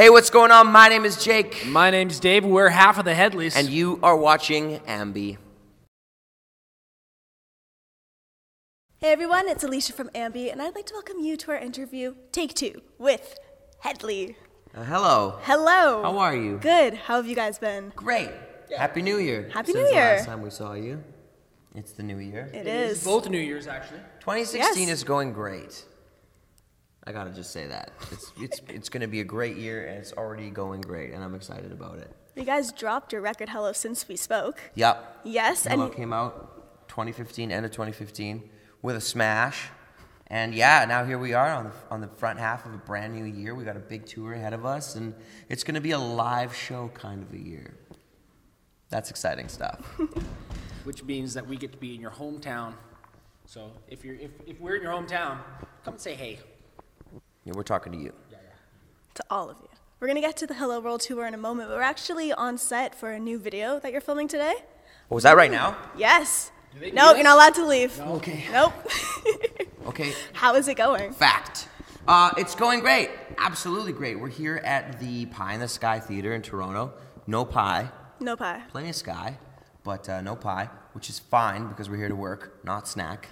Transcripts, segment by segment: Hey, what's going on? My name is Jake. My name's Dave. We're half of the Hedleys. And you are watching AMBY. Hey everyone, it's Alicia from AMBY, and I'd like to welcome you to our interview, Take Two, with Hedley. Hello. Hello. How are you? Good. How have you guys been? Great. Yeah. Happy New Year. Happy New Year. Since the last time we saw you. It's the new year. It is. Both New Years, actually. 2016 is going great. I gotta just say that. It's gonna be a great year, and it's already going great, and I'm excited about it. You guys dropped your record, Hello, since we spoke. Yep. Yes. Hello and came out 2015, end of 2015, with a smash. And yeah, now here we are on the front half of a brand new year. We got a big tour ahead of us, and it's gonna be a live show kind of a year. That's exciting stuff. Which means that we get to be in your hometown. So if we're in your hometown, come and say hey. Yeah, we're talking to you. Yeah. To all of you. We're going to get to the Hello World tour in a moment, but we're actually on set for a new video that you're filming today. Oh, is that right now? Yes. No, you're not allowed to leave. No. Okay. Nope. Okay. How is it going? Fact. It's going great. Absolutely great. We're here at the Pie in the Sky Theater in Toronto. No pie. No pie. Plenty of sky. But no pie, which is fine because we're here to work, not snack.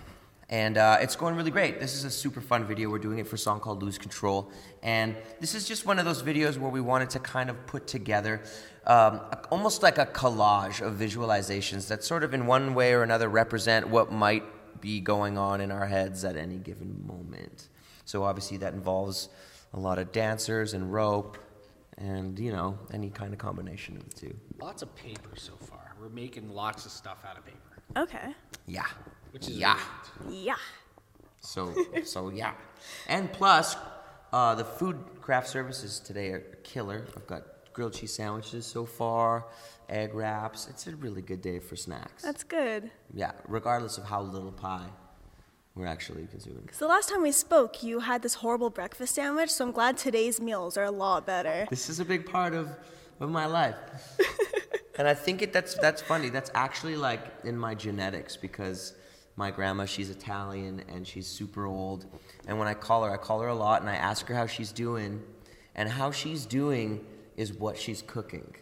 And it's going really great. This is a super fun video. We're doing it for a song called Lose Control. And this is just one of those videos where we wanted to kind of put together almost like a collage of visualizations that sort of in one way or another represent what might be going on in our heads at any given moment. So obviously that involves a lot of dancers and rope and, you know, any kind of combination of the two. Lots of paper so far. We're making lots of stuff out of paper. Okay. Yeah. Which is great. Yeah. So yeah. And plus, the food craft services today are killer. I've got grilled cheese sandwiches so far, egg wraps. It's a really good day for snacks. That's good. Yeah, regardless of how little pie we're actually consuming. Because the last time we spoke, you had this horrible breakfast sandwich, so I'm glad today's meals are a lot better. This is a big part of my life. And I think that's funny. That's actually like in my genetics because my grandma, she's Italian and she's super old. And when I call her a lot and I ask her how she's doing. And how she's doing is what she's cooking.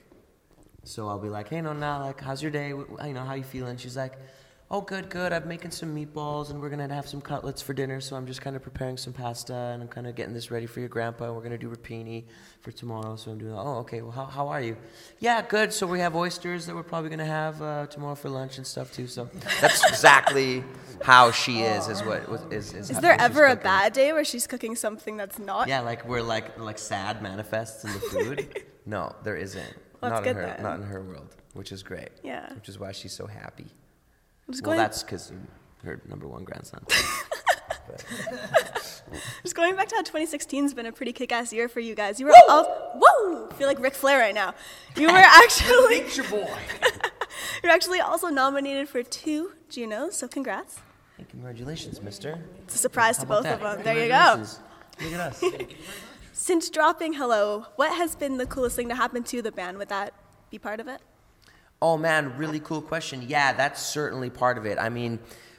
So I'll be like, hey, Nonna, like, how's your day? You know, how you feeling? She's like, oh, good. I'm making some meatballs and we're going to have some cutlets for dinner. So I'm just kind of preparing some pasta and I'm kind of getting this ready for your grandpa. We're going to do rapini for tomorrow. So I'm doing, oh, okay, well, how are you? Yeah, good. So we have oysters that we're probably going to have tomorrow for lunch and stuff too. So that's exactly how she is what is. Is there ever a bad day where she's cooking something that's not? Yeah, like we're like sad manifests in the food. No, there isn't. Well, not in her, then. Not in her world, which is great. Yeah. Which is why she's so happy. Well, that's because her number one grandson. Just going back to how 2016's been a pretty kick-ass year for you guys. You were I feel like Ric Flair right now. You were actually your boy. You're actually also nominated for 2 Junos, so congrats. Hey, congratulations, mister. It's a surprise to both of them. There you go. Look at us. Since dropping Hello, what has been the coolest thing to happen to the band? Would that be part of it? Oh, man, really cool question. Yeah, that's certainly part of it. I mean,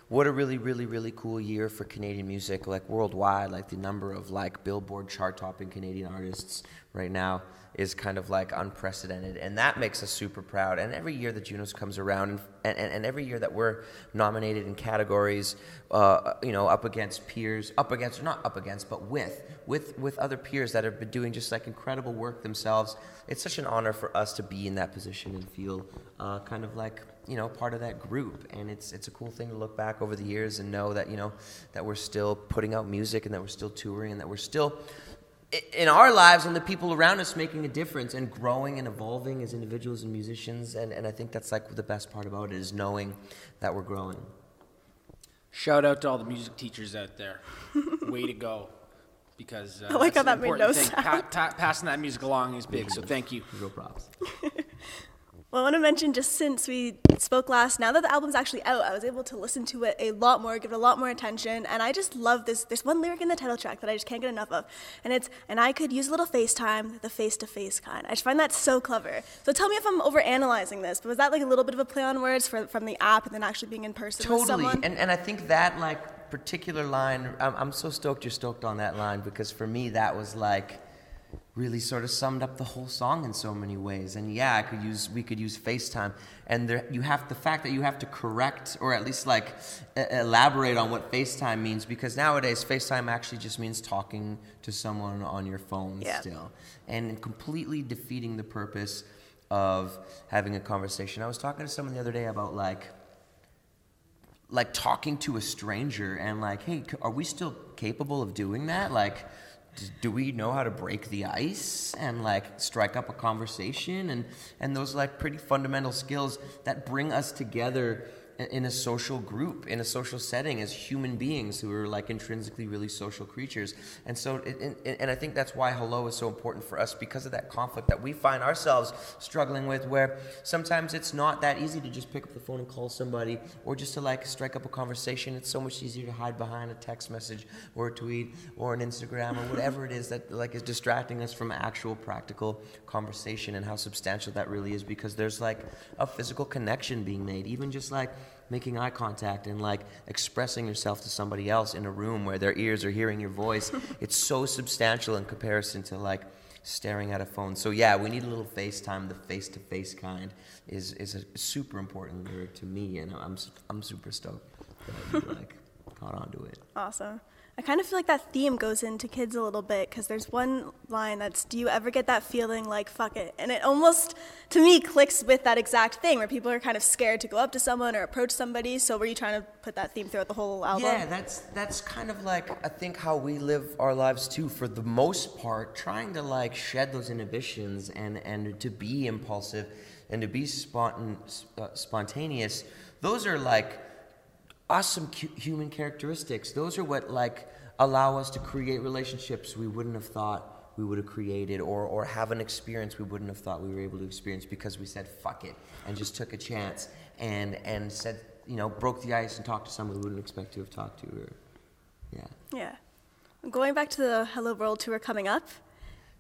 what a really, really, really cool year for Canadian music, like worldwide, like the number of like Billboard chart-topping Canadian artists right now is kind of like unprecedented. And that makes us super proud. And every year that Junos comes around and every year that we're nominated in categories, you know, with other peers that have been doing just like incredible work themselves, it's such an honor for us to be in that position and feel kind of like, you know, part of that group. And it's a cool thing to look back over the years and know that, you know, that we're still putting out music and that we're still touring and that we're still in our lives and the people around us making a difference and growing and evolving as individuals and musicians. And I think that's like the best part about it is knowing that we're growing. Shout out to all the music teachers out there. Way to go. Because I like how that made no sound. Passing that music along is big, so thank you. Real props. Well, I want to mention just since we spoke last, now that the album's actually out, I was able to listen to it a lot more, give it a lot more attention, and I just love this. There's one lyric in the title track that I just can't get enough of, and it's, and I could use a little FaceTime, the face-to-face kind. I just find that so clever. So tell me if I'm overanalyzing this, but was that like a little bit of a play on words from the app and then actually being in person with someone? Totally, and I think that like particular line, I'm so stoked you're stoked on that line, because for me that was like, really sort of summed up the whole song in so many ways. And yeah, we could use FaceTime. And the fact that you have to correct or at least like elaborate on what FaceTime means, because nowadays FaceTime actually just means talking to someone on your phone still, and completely defeating the purpose of having a conversation. I was talking to someone the other day about like talking to a stranger and like, hey, are we still capable of doing that? Like, do we know how to break the ice and like strike up a conversation and those like pretty fundamental skills that bring us together in a social group, in a social setting as human beings who are like intrinsically really social creatures. And so, and I think that's why Hello is so important for us, because of that conflict that we find ourselves struggling with, where sometimes it's not that easy to just pick up the phone and call somebody or just to like strike up a conversation. It's so much easier to hide behind a text message or a tweet or an Instagram or whatever it is that like is distracting us from actual practical conversation, and how substantial that really is, because there's like a physical connection being made, even just like making eye contact and like expressing yourself to somebody else in a room where their ears are hearing your voice. It's so substantial in comparison to like staring at a phone. So yeah, we need a little FaceTime. The face-to-face kind is a super important lyric to me, and I'm super stoked that you like caught on to it. Awesome. I kind of feel like that theme goes into Kids a little bit, because there's one line that's, do you ever get that feeling like, fuck it? And it almost, to me, clicks with that exact thing, where people are kind of scared to go up to someone or approach somebody. So were you trying to put that theme throughout the whole album? Yeah, that's kind of like, I think, how we live our lives too, for the most part, trying to like shed those inhibitions and to be impulsive and to be spontaneous. Those are like awesome human characteristics. Those are what like allow us to create relationships we wouldn't have thought we would have created, or have an experience we wouldn't have thought we were able to experience, because we said fuck it and just took a chance and said, you know, broke the ice and talked to someone we wouldn't expect to have talked to. Or yeah. Going back to the Hello World tour coming up.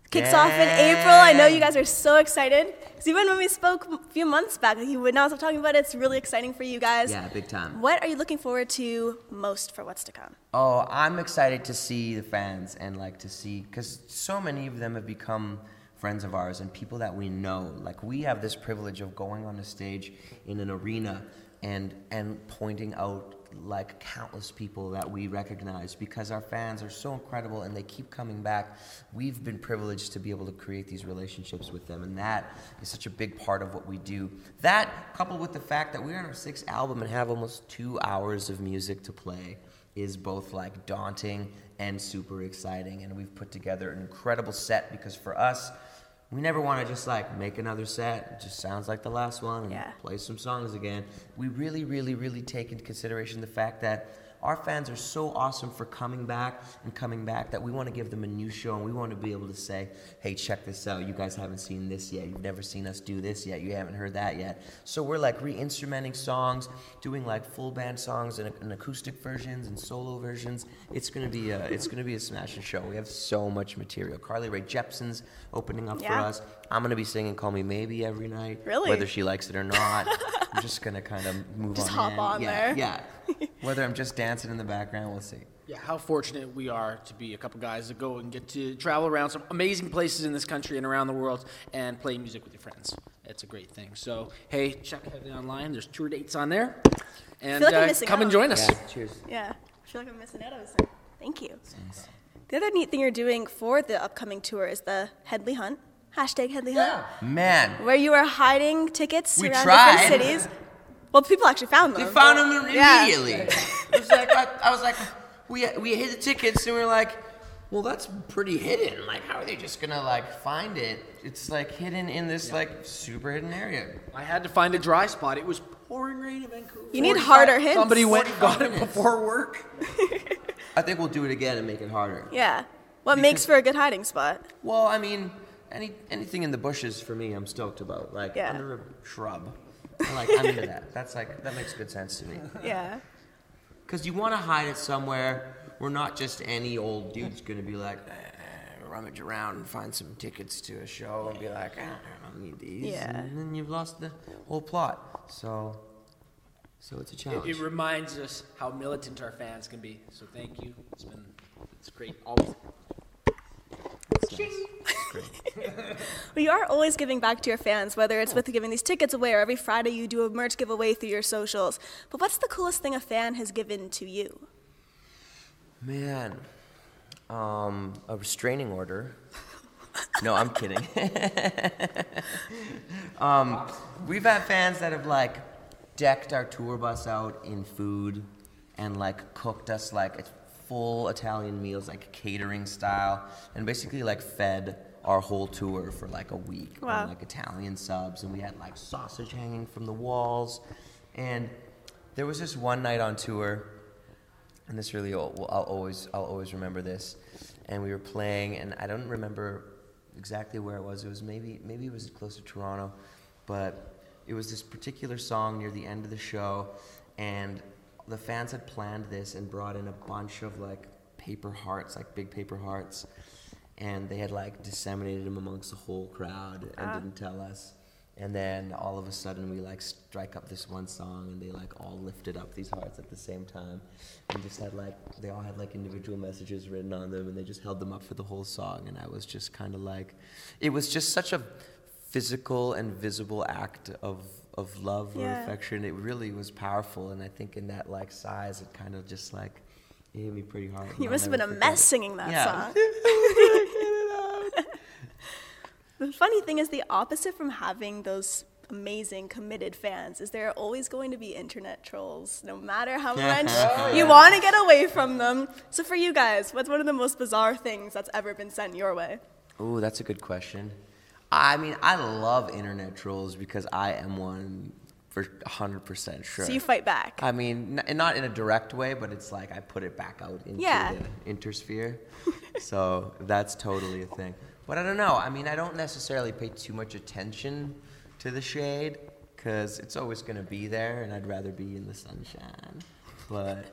Kicks off in April. I know you guys are so excited. Because even when we spoke a few months back, you would not stop talking about it. It's really exciting for you guys. Yeah, big time. What are you looking forward to most for what's to come? Oh, I'm excited to see the fans and like to see, because so many of them have become friends of ours and people that we know. Like, we have this privilege of going on a stage in an arena and pointing out like countless people that we recognize, because our fans are so incredible and they keep coming back. We've been privileged to be able to create these relationships with them, and that is such a big part of what we do. That, coupled with the fact that we're on our 6th album and have almost 2 hours of music to play, is both like daunting and super exciting. And we've put together an incredible set, because for us, we never want to just like make another set, it just sounds like the last one, and play some songs again. We really, really, really take into consideration the fact that our fans are so awesome for coming back that we want to give them a new show, and we want to be able to say, hey, check this out. You guys haven't seen this yet. You've never seen us do this yet. You haven't heard that yet. So we're like re-instrumenting songs, doing like full band songs and acoustic versions and solo versions. It's gonna be a smashing show. We have so much material. Carly Rae Jepsen's opening up for us. I'm gonna be singing "Call Me Maybe" every night, really, whether she likes it or not. I'm just gonna kind of hop on there. Yeah. Whether I'm just dancing in the background, we'll see. Yeah, how fortunate we are to be a couple guys that go and get to travel around some amazing places in this country and around the world and play music with your friends. It's a great thing. So, hey, check Hedley online. There's tour dates on there. And I feel like come out and join us. Yeah, cheers. Yeah, I feel like I'm missing out on something. Thank you. Thanks. The other neat thing you're doing for the upcoming tour is the Hedley Hunt. #HedleyHunt. Man. Where you are hiding tickets around different cities. Well, people actually found them. They found them immediately. Yeah. It was like, I was like, we hid the tickets, and we were like, well, that's pretty hidden. Like, how are they just going to, like, find it? It's, like, hidden in this, like, super hidden area. I had to find a dry spot. It was pouring rain in Vancouver. You need harder hints. Somebody went and got it before work. I think we'll do it again and make it harder. Yeah. What makes for a good hiding spot? Well, I mean, anything in the bushes for me, I'm stoked about. Like, under a shrub. I'm into that. That's like, that makes good sense to me. Yeah. Because you want to hide it somewhere where not just any old dude's going to be like, rummage around and find some tickets to a show and be like, I don't need these. Yeah. And then you've lost the whole plot. So it's a challenge. It reminds us how militant our fans can be. So thank you. It's great. Always. That's nice. great. We are always giving back to your fans, whether it's with giving these tickets away or every Friday you do a merch giveaway through your socials. But what's the coolest thing a fan has given to you? Man, a restraining order. No, I'm kidding. We've had fans that have like decked our tour bus out in food and like cooked us like full Italian meals, like catering style, and basically like fed our whole tour for like a week. Wow. On like Italian subs, and we had like sausage hanging from the walls. And there was this one night on tour, and this really I'll always remember this. And we were playing, and I don't remember exactly where it was. It was maybe it was close to Toronto, but it was this particular song near the end of the show, and the fans had planned this and brought in a bunch of like paper hearts, like big paper hearts, and they had like disseminated them amongst the whole crowd and didn't tell us. And then all of a sudden we like strike up this one song, and they like all lifted up these hearts at the same time, and just had like, they all had like individual messages written on them, and they just held them up for the whole song. And I was just kind of like, it was just such a physical and visible act of love or affection. It really was powerful. And I think in that like size, it kind of just like, it hit me pretty hard. You must have been a mess singing that song. The funny thing is the opposite from having those amazing, committed fans is there are always going to be internet trolls, no matter how much you want to get away from them. So for you guys, what's one of the most bizarre things that's ever been sent your way? Ooh, that's a good question. I mean, I love internet trolls because I am one for 100% sure. So you fight back. I mean, not in a direct way, but it's like I put it back out into the intersphere. So that's totally a thing. But I don't know. I mean, I don't necessarily pay too much attention to the shade because it's always going to be there, and I'd rather be in the sunshine. But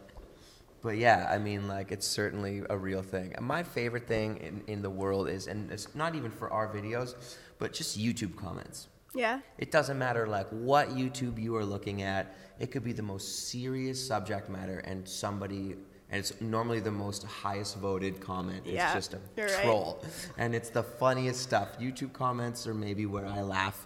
yeah, I mean, like, it's certainly a real thing. And my favorite thing in the world is, and it's not even for our videos, but just YouTube comments. Yeah. It doesn't matter, like, what YouTube you are looking at. It could be the most serious subject matter, and somebody... And it's normally the most highest voted comment. It's just a troll. Right. And it's the funniest stuff. YouTube comments are maybe where I laugh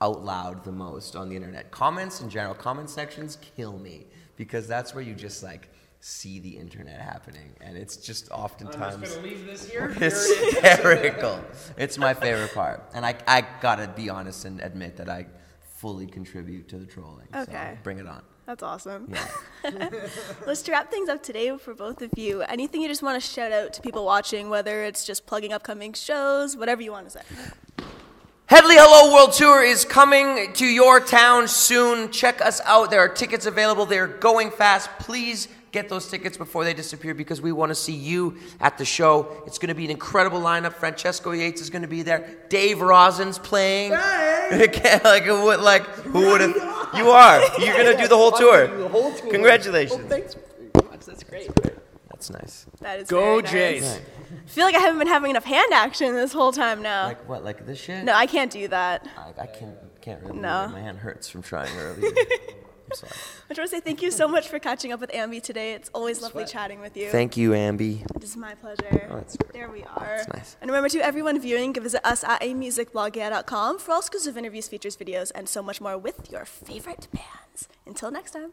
out loud the most on the internet. Comments in general, comment sections kill me because that's where you just like see the internet happening. And it's just oftentimes... I'm just going to leave this here. Hysterical. It's my favorite part. And I got to be honest and admit that I fully contribute to the trolling. Okay. So bring it on. That's awesome. Yeah. Let's wrap things up today for both of you. Anything you just want to shout out to people watching, whether it's just plugging upcoming shows, whatever you want to say. Hedley Hello World Tour is coming to your town soon. Check us out. There are tickets available. They're going fast. Please get those tickets before they disappear because we want to see you at the show. It's going to be an incredible lineup. Francesco Yates is going to be there. Dave Rosin's playing. Hey. like who would have? You are. You're going to do the whole tour. Congratulations. Oh, thanks very much. That's great. That's nice. That is go nice. Jays. I feel like I haven't been having enough hand action this whole time now. Like what? Like this shit? No, I can't do that. I can't really. No. My hand hurts from trying earlier. I just want to say thank you so much for catching up with AMBY today. It's always lovely chatting with you. Thank you, AMBY. It is my pleasure. Oh, that's great. There we are. That's nice. And remember, to everyone viewing, visit us at amusicblogger.com for all exclusive interviews, features, videos, and so much more with your favorite bands. Until next time.